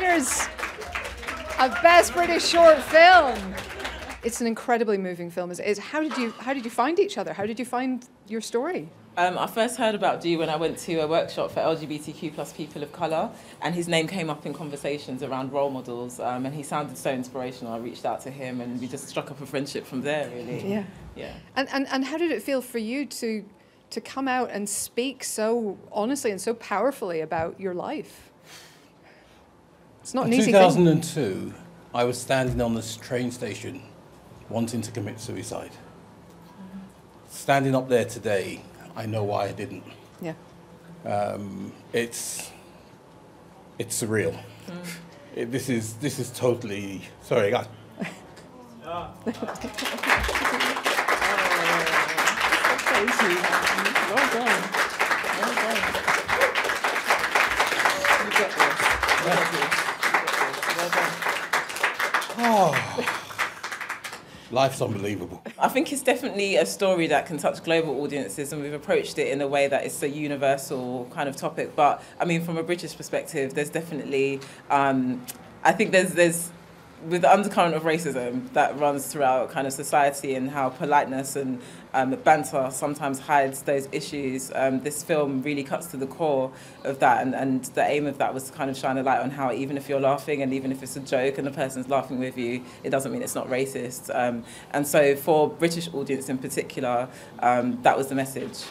winners of Best British Short Film. It's an incredibly moving film. How did you find each other? How did you find your story? I first heard about Dew when I went to a workshop for LGBTQ+ people of colour, and his name came up in conversations around role models, and he sounded so inspirational. I reached out to him and we just struck up a friendship from there, really. Yeah. Yeah. And how did it feel for you to come out and speak so honestly and so powerfully about your life? It's not an easy thing. In 2002, I was standing on this train station wanting to commit suicide. Standing up there today, I know why I didn't. Yeah. It's surreal. Mm. This is totally... Sorry, guys. Crazy. Well done. Well done. You got this. Well done. Well done. Oh. Life's unbelievable. I think it's definitely a story that can touch global audiences, and we've approached it in a way that it's a universal kind of topic. But I mean, from a British perspective, there's definitely, I think there's with the undercurrent of racism that runs throughout kind of society, and how politeness and banter sometimes hides those issues. This film really cuts to the core of that, and the aim of that was to kind of shine a light on how even if you're laughing and even if it's a joke and the person's laughing with you, it doesn't mean it's not racist. And so for British audience in particular, that was the message.